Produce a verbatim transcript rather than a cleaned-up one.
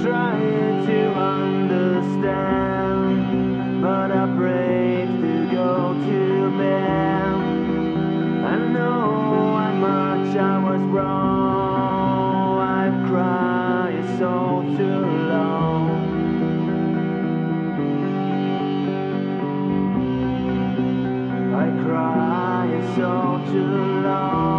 trying to understand, but I brave to go to bed. I know how much I was wrong, I've cried so too long. I cried so too long.